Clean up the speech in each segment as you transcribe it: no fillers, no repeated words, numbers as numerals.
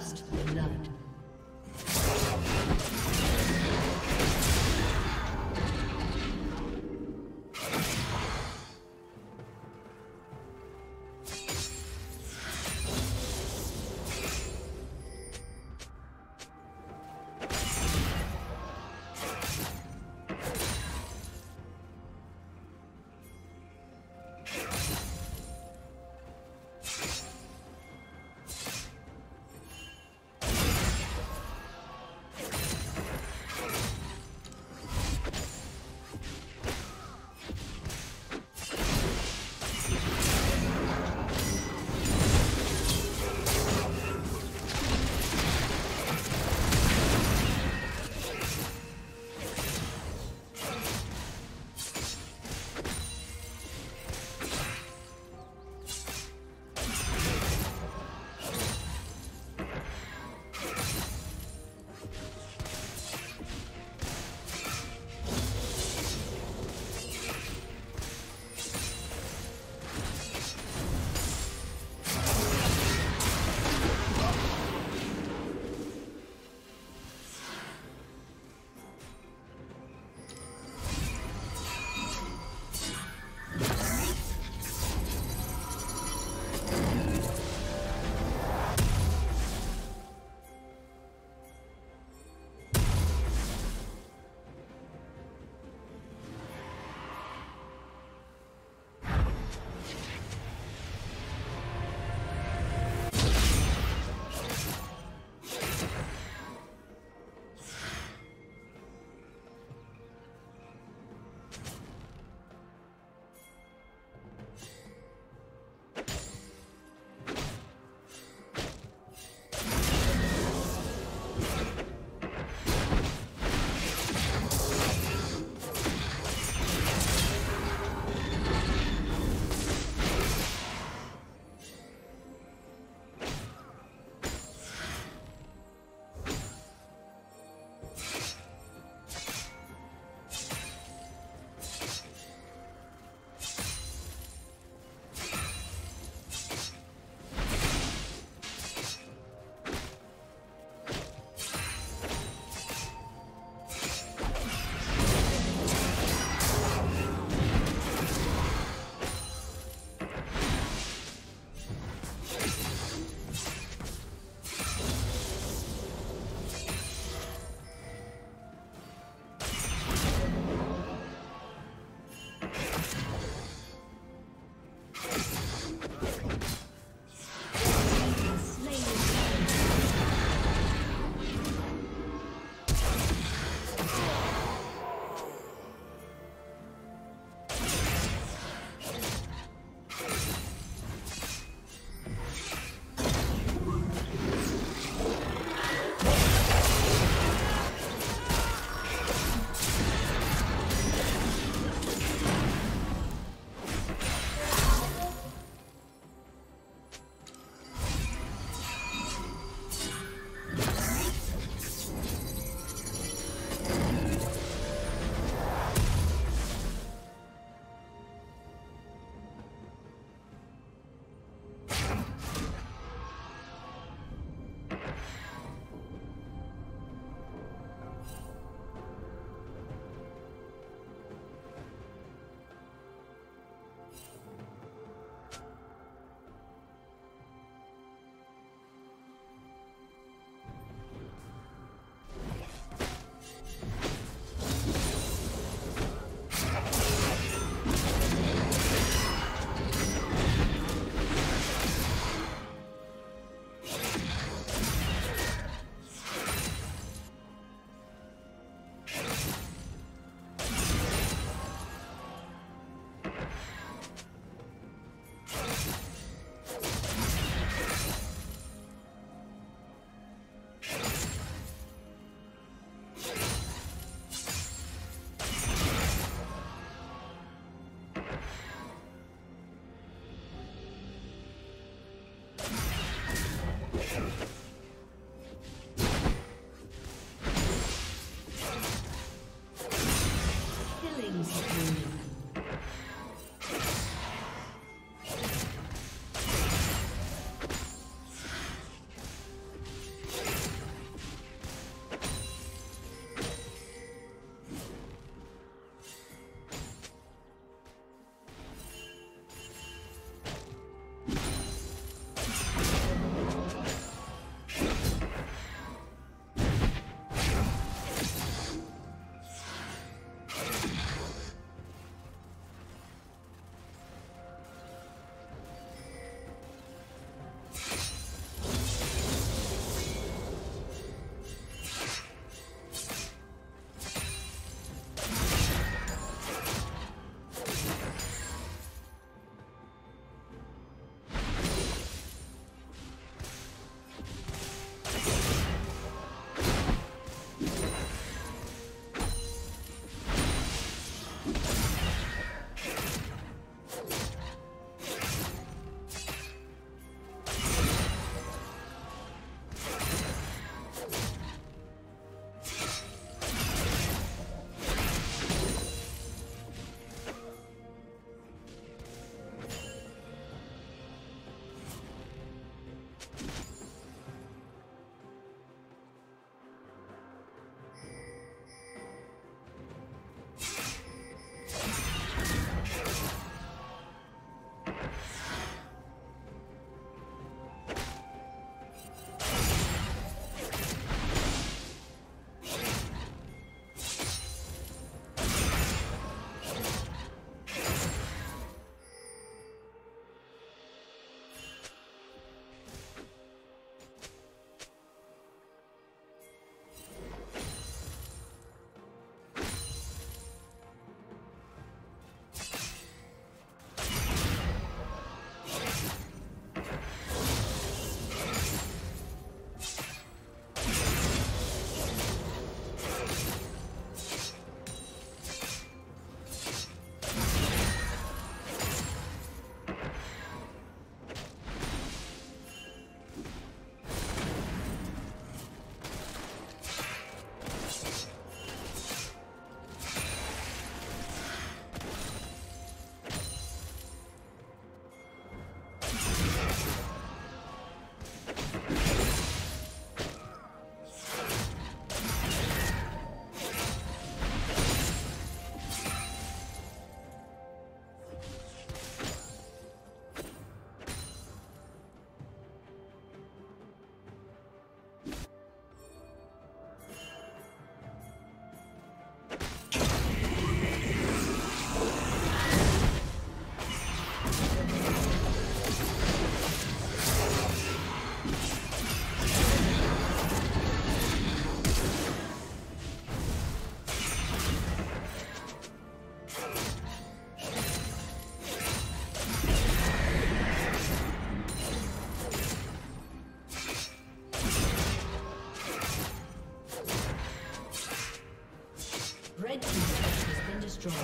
First blood. destroyed.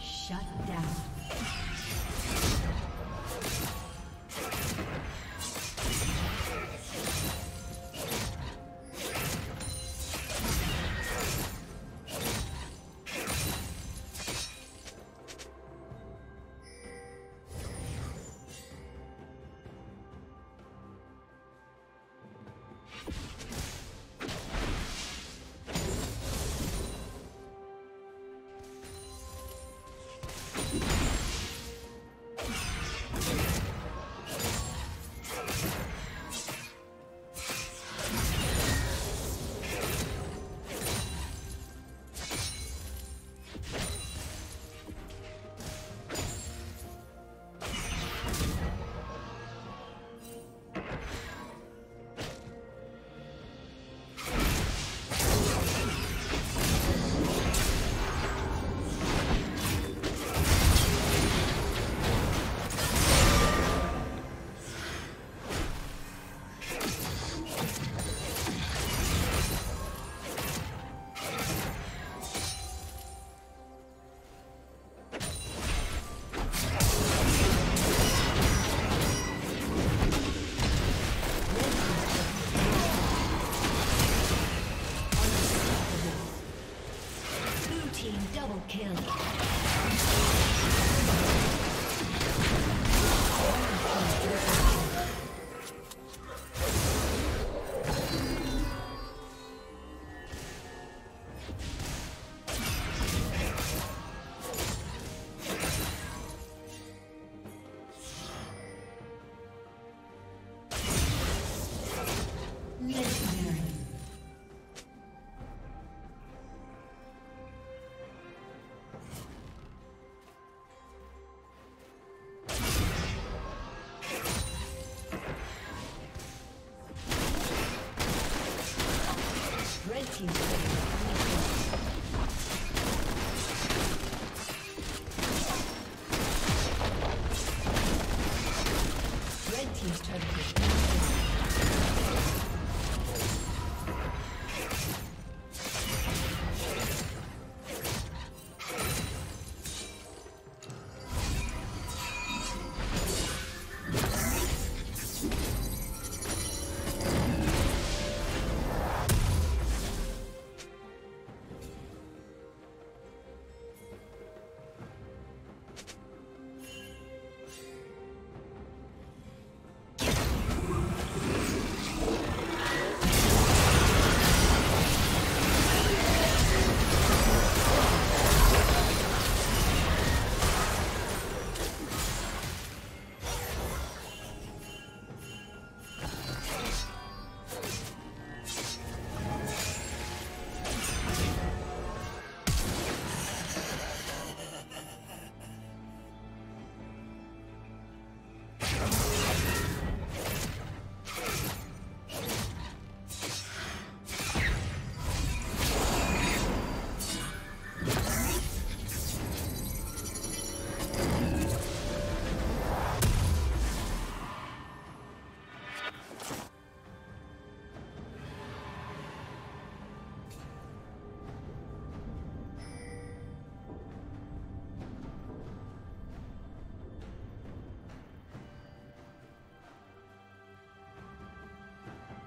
Shut down.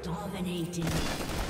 Dominating.